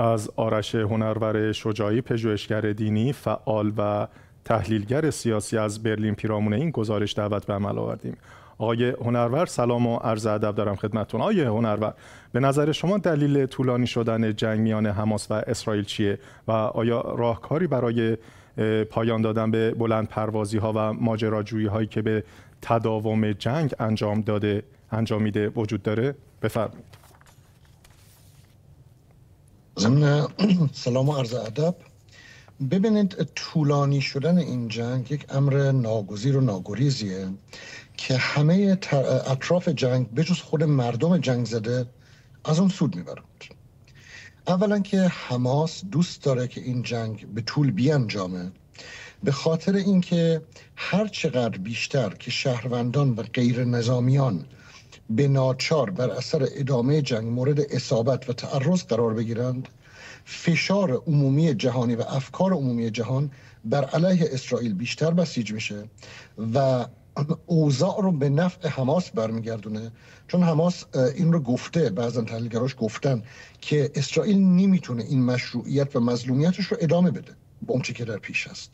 از آرش هنرور شجاعی، پژوهشگر دینی، فعال و تحلیلگر سیاسی از برلین پیرامون این گزارش دعوت به عمل آوردیم. آقای هنرور، سلام و عرض ادب دارم خدمتتون. آقای هنرور، به نظر شما دلیل طولانی شدن جنگ میان حماس و اسرائیل چیه و آیا راهکاری برای پایان دادن به بلند پروازی ها و ماجراجویی هایی که به تداوم جنگ انجام میده وجود داره؟ بفرمایید. سلام و عرض ادب. ببینید، طولانی شدن این جنگ یک امر ناگزیر و ناگریزیه که همه اطراف جنگ به جز خود مردم جنگ زده از اون سود میبرند. اولا که حماس دوست داره که این جنگ به طول بیانجامه، به خاطر اینکه هر چقدر بیشتر که شهروندان و غیر نظامیان به ناچار بر اثر ادامه جنگ مورد اصابت و تعرض قرار بگیرند، فشار عمومی جهانی و افکار عمومی جهان بر علیه اسرائیل بیشتر بسیج میشه و اوضاع رو به نفع حماس برمیگردونه. چون حماس این رو گفته، بعضا تحلیلگراش گفتن که اسرائیل نمیتونه این مشروعیت و مظلومیتش رو ادامه بده با اون چی که در پیش است.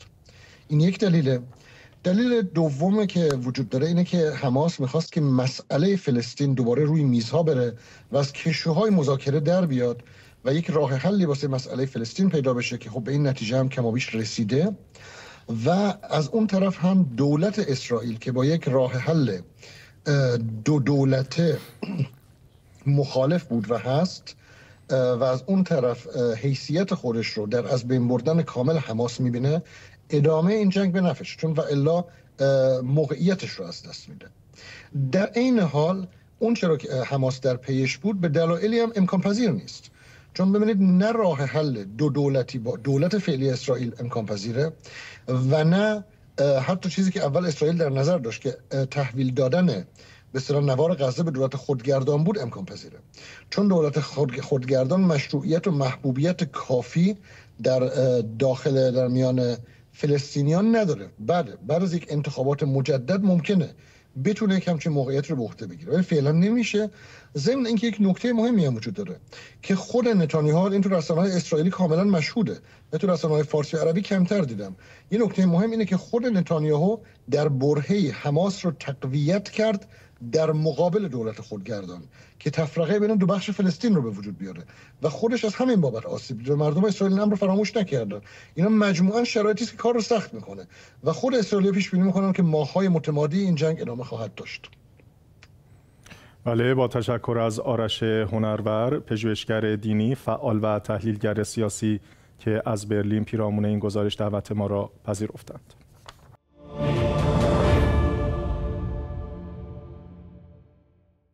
این یک دلیله. دلیل دومه که وجود داره اینه که حماس میخواست که مسئله فلسطین دوباره روی میزها بره و از کشوهای مذاکره در بیاد و یک راه حلی واسه مسئله فلسطین پیدا بشه که خب به این نتیجه هم کمابیش رسیده. و از اون طرف هم دولت اسرائیل که با یک راه حل دو دولته مخالف بود و هست و از اون طرف حیثیت خودش رو در از بین بردن کامل حماس میبینه، ادامه این جنگ به نفعش، چون و الا موقعیتش رو از دست میده. در این حال اون چرا که حماس در پیش بود به دلایلی هم امکان پذیر نیست. چون ببینید، نه راه حل دو دولتی با دولت فعلی اسرائیل امکان پذیره و نه حتی چیزی که اول اسرائیل در نظر داشت که تحویل دادن به اصطلاح نوار غزه به دولت خودگردان بود امکان پذیره. چون دولت خودگردان مشروعیت و محبوبیت کافی در میان فلسطینیان نداره. بعد از یک انتخابات مجدد ممکنه بتونه یک همچین موقعیت رو به عهده بگیره، ولی فعلا نمیشه. ضمن اینکه یک نکته مهمی هم وجود داره که خود نتانیاهو این تو رسانه‌های اسرائیلی کاملا مشهوده، من تو رسانه‌های فارسی و عربی کمتر دیدم. یه نکته مهم اینه که خود نتانیاهو در برهه حماس رو تقویت کرد در مقابل دولت خودگردان که تفرقه بین دو بخش فلسطین رو به وجود بیاره و خودش از همین بابت آسیب دیده. مردم اسرائیل هم رو فراموش نکردن. اینا مجموعاً شرایطی است که کار رو سخت میکنه و خود اسرائیل پیش بینی میکنن که ماه‌های متمادی این جنگ ادامه خواهد داشت. بله، با تشکر از آرش هنرور، پژوهشگر دینی، فعال و تحلیلگر سیاسی که از برلین پیرامون این گزارش دعوت ما را پذیرفتند.